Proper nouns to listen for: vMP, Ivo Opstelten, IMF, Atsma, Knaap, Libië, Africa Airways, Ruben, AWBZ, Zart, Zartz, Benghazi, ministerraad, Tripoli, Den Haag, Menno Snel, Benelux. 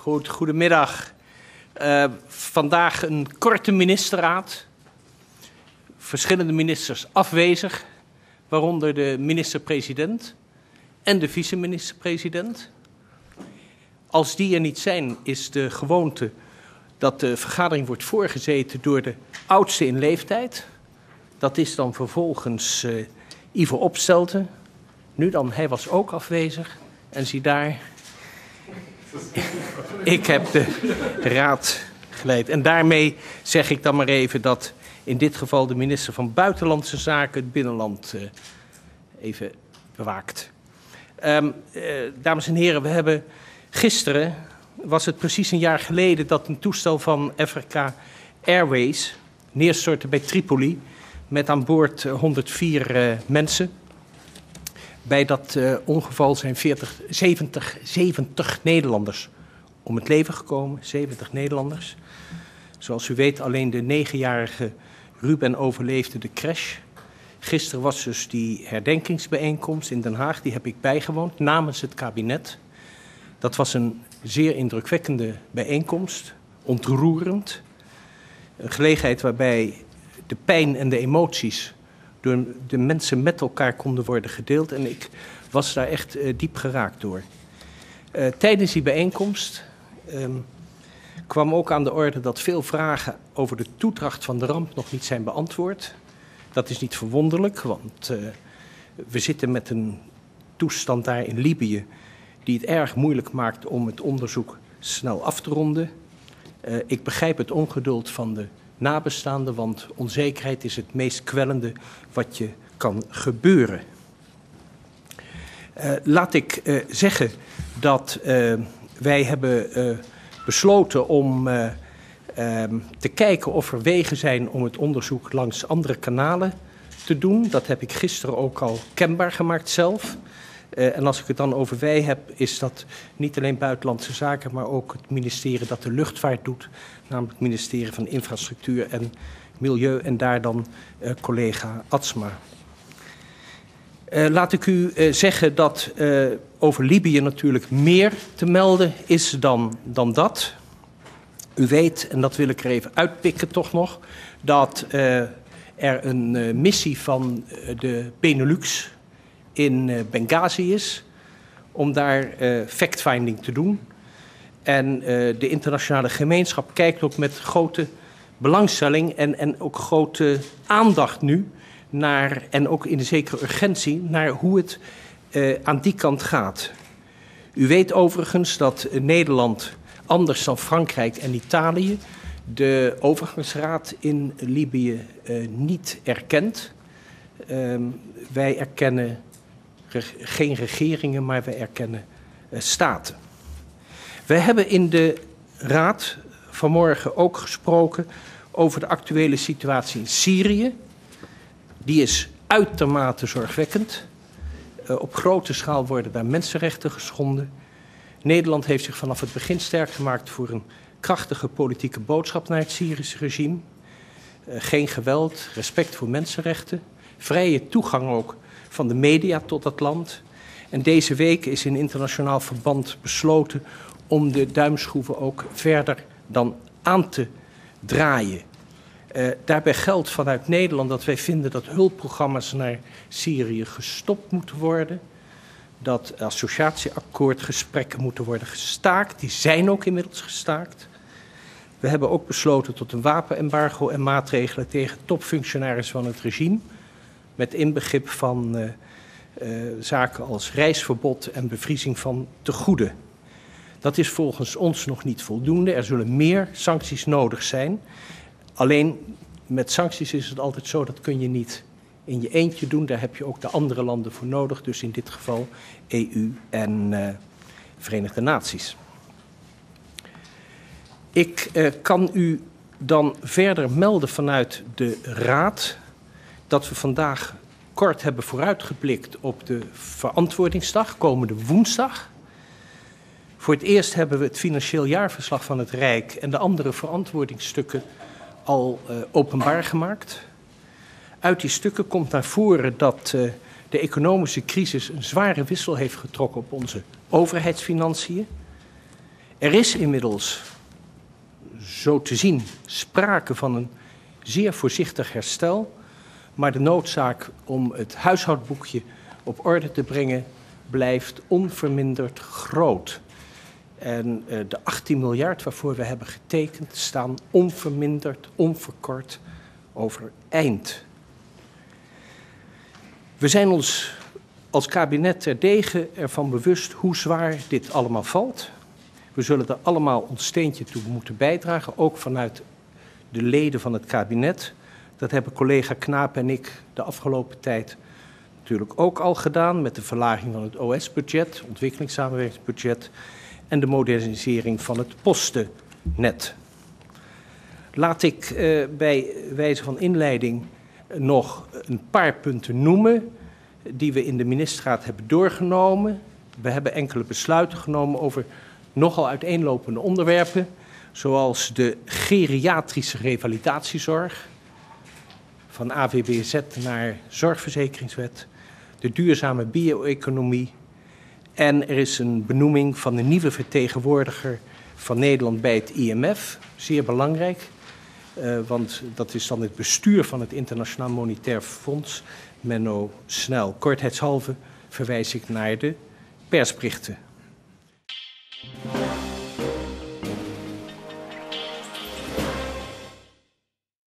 Goed, goedemiddag. Vandaag een korte ministerraad. Verschillende ministers afwezig, waaronder de minister-president en de vice-minister-president. Als die er niet zijn, is de gewoonte dat de vergadering wordt voorgezeten door de oudste in leeftijd. Dat is dan vervolgens Ivo Opstelten. Nu dan, hij was ook afwezig. En zie daar, ik heb de raad geleid. En daarmee zeg ik dan maar even dat in dit geval de minister van Buitenlandse Zaken het binnenland even bewaakt. Dames en heren, we hebben gisteren, was het precies een jaar geleden dat een toestel van Africa Airways neerstortte bij Tripoli met aan boord 104 mensen. Bij dat ongeval zijn 70 Nederlanders om het leven gekomen, 70 Nederlanders. Zoals u weet, alleen de 9-jarige Ruben overleefde de crash. Gisteren was dus die herdenkingsbijeenkomst in Den Haag, die heb ik bijgewoond namens het kabinet. Dat was een zeer indrukwekkende bijeenkomst, ontroerend. Een gelegenheid waarbij de pijn en de emoties door de mensen met elkaar konden worden gedeeld. En ik was daar echt diep geraakt door. Tijdens die bijeenkomst kwam ook aan de orde dat veel vragen over de toedracht van de ramp nog niet zijn beantwoord. Dat is niet verwonderlijk, want we zitten met een toestand daar in Libië die het erg moeilijk maakt om het onderzoek snel af te ronden. Ik begrijp het ongeduld van de nabestaanden, want onzekerheid is het meest kwellende wat je kan gebeuren. Laat ik zeggen dat wij hebben besloten om te kijken of er wegen zijn om het onderzoek langs andere kanalen te doen. Dat heb ik gisteren ook al kenbaar gemaakt zelf. En als ik het dan over wij heb, is dat niet alleen Buitenlandse Zaken, maar ook het ministerie dat de luchtvaart doet, namelijk het ministerie van Infrastructuur en Milieu en daar dan collega Atsma. Laat ik u zeggen dat over Libië natuurlijk meer te melden is dan dat. U weet, en dat wil ik er even uitpikken toch nog, dat er een missie van de Benelux in Benghazi is, om daar fact-finding te doen. En de internationale gemeenschap kijkt ook met grote belangstelling en ook grote aandacht nu naar, en ook in een zekere urgentie, naar hoe het aan die kant gaat. U weet overigens dat Nederland, anders dan Frankrijk en Italië, de overgangsraad in Libië niet erkent. Wij erkennen geen regeringen, maar we erkennen staten. We hebben in de raad vanmorgen ook gesproken over de actuele situatie in Syrië. Die is uitermate zorgwekkend. Op grote schaal worden daar mensenrechten geschonden. Nederland heeft zich vanaf het begin sterk gemaakt voor een krachtige politieke boodschap naar het Syrische regime. Geen geweld, respect voor mensenrechten, vrije toegang ook van de media tot dat land. En deze week is in internationaal verband besloten om de duimschroeven ook verder dan aan te draaien. Daarbij geldt vanuit Nederland dat wij vinden dat hulpprogramma's naar Syrië gestopt moeten worden. Dat associatieakkoordgesprekken moeten worden gestaakt. Die zijn ook inmiddels gestaakt. We hebben ook besloten tot een wapenembargo en maatregelen tegen topfunctionarissen van het regime. Met inbegrip van zaken als reisverbod en bevriezing van tegoeden. Dat is volgens ons nog niet voldoende. Er zullen meer sancties nodig zijn. Alleen met sancties is het altijd zo, dat kun je niet in je eentje doen. Daar heb je ook de andere landen voor nodig. Dus in dit geval EU en Verenigde Naties. Ik kan u dan verder melden vanuit de Raad dat we vandaag kort hebben vooruitgeblikt op de verantwoordingsdag, komende woensdag. Voor het eerst hebben we het financieel jaarverslag van het Rijk en de andere verantwoordingsstukken al openbaar gemaakt. Uit die stukken komt naar voren dat de economische crisis een zware wissel heeft getrokken op onze overheidsfinanciën. Er is inmiddels, zo te zien, sprake van een zeer voorzichtig herstel. Maar de noodzaak om het huishoudboekje op orde te brengen blijft onverminderd groot. En de 18 miljard waarvoor we hebben getekend staan onverminderd, onverkort overeind. We zijn ons als kabinet terdege ervan bewust hoe zwaar dit allemaal valt. We zullen er allemaal ons steentje toe moeten bijdragen, ook vanuit de leden van het kabinet. Dat hebben collega Knaap en ik de afgelopen tijd natuurlijk ook al gedaan met de verlaging van het OS-budget, ontwikkelingssamenwerkingsbudget en de modernisering van het postennet. Laat ik bij wijze van inleiding nog een paar punten noemen die we in de ministerraad hebben doorgenomen. We hebben enkele besluiten genomen over nogal uiteenlopende onderwerpen, zoals de geriatrische revalidatiezorg, van AWBZ naar zorgverzekeringswet, de duurzame bio-economie en er is een benoeming van de nieuwe vertegenwoordiger van Nederland bij het IMF, zeer belangrijk, want dat is dan het bestuur van het Internationaal Monetair Fonds, Menno Snel. Kortheidshalve verwijs ik naar de persberichten